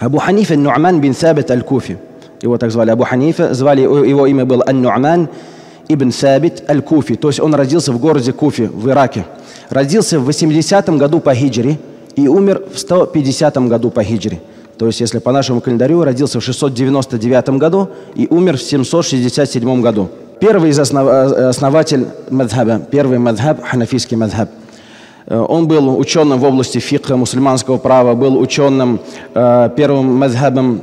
Абу Ханифа Нуман бин Саббет аль-Куфи. Его так звали Абу Ханифа. Звали, его имя было Ан-Нуман ибн Саббет аль-Куфи. То есть он родился в городе Куфи, в Ираке. Родился в 80 году по хиджре и умер в 150 году по хиджре. То есть, если по нашему календарю, родился в 699 году и умер в 767 году. Первый основатель мазхаба, первый мазхаб, ханафийский мазхаб. Он был ученым в области фикха, мусульманского права, был ученым первым мазхабом.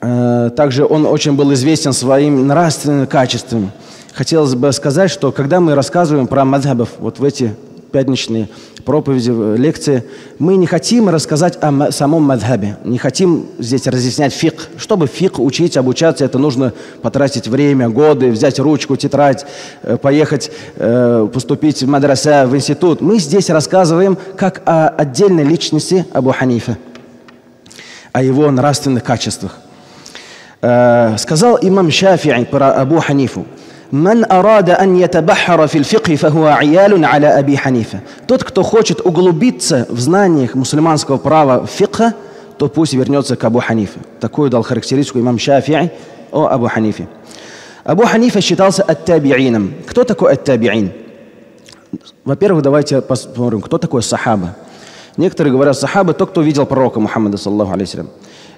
Также он очень был известен своим нравственным качеством. Хотелось бы сказать, что когда мы рассказываем про мазхабов, вот в эти пятничные проповеди, лекции, мы не хотим рассказать о самом мазхабе, не хотим здесь разъяснять фикх. Чтобы фикх учить, обучаться, это нужно потратить время, годы, взять ручку, тетрадь, поехать, поступить в мадраса, в институт. Мы здесь рассказываем как о отдельной личности Абу Ханифа, о его нравственных качествах. Сказал имам Шафи'и про Абу Ханифу: тот, кто хочет углубиться в знаниях мусульманского права фикха, то пусть вернется к Абу Ханифе. Такую дал характеристику имам Шафи'и о Абу Ханифе. Абу Ханифа считался ат-таби'ином. Кто такой ат-таби'ин? Во-первых, давайте посмотрим, кто такой сахаба. Некоторые говорят, сахаба — тот, кто видел пророка Мухаммада, саллаллаху алейхи салям.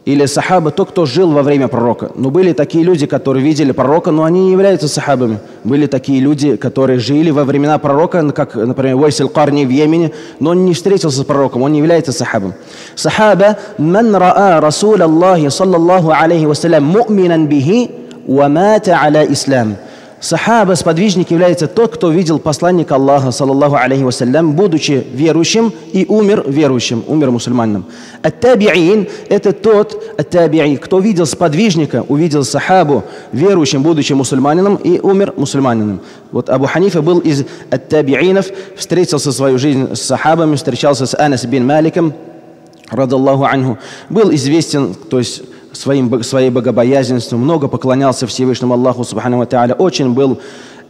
Или сахаба — тот, кто жил во время пророка. Но были такие люди, которые видели пророка, но они не являются сахабами. Были такие люди, которые жили во времена пророка, как, например, Войсел Карни в Йемене, но он не встретился с пророком, он не является сахабом. Сахаба «Ман раа Расул Аллахи, саллаллаху алейхи вассалям, му'минан бихи, ва мата аля ислам». Сахаба, сподвижник, является тот, кто видел посланника Аллаха, саллаллаху алейхи вассалям, будучи верующим и умер верующим, умер мусульманином. Ат-таби'ин – это тот ат-таби'ин, кто видел сподвижника, увидел сахабу верующим, будучи мусульманином, и умер мусульманином. Вот Абу Ханифа был из ат-таби'инов, встретился свою жизнь с сахабами, встречался с Анес бин Маликом, радаллаху анху, был известен, то есть своей богобоязненностью, много поклонялся Всевышнему Аллаху субхану ва тааля, очень был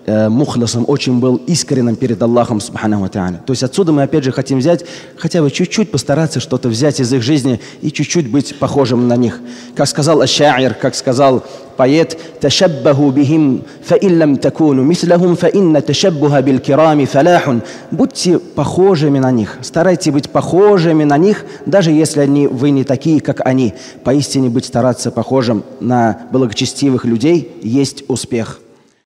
мухласом, очень был искренним перед Аллахом субхану ва тааля. То есть отсюда мы опять же хотим взять, хотя бы чуть-чуть постараться что-то взять из их жизни и чуть-чуть быть похожим на них. Как сказал Ас-Шаир, как сказал поэт: «Ташаббаху бихим, фа иллам такуну мислахум, фа инна ташаббуха бил кирами фаляхун». Будьте похожими на них, старайтесь быть похожими на них, даже если вы не такие, как они. Поистине быть стараться похожим на благочестивых людей есть успех.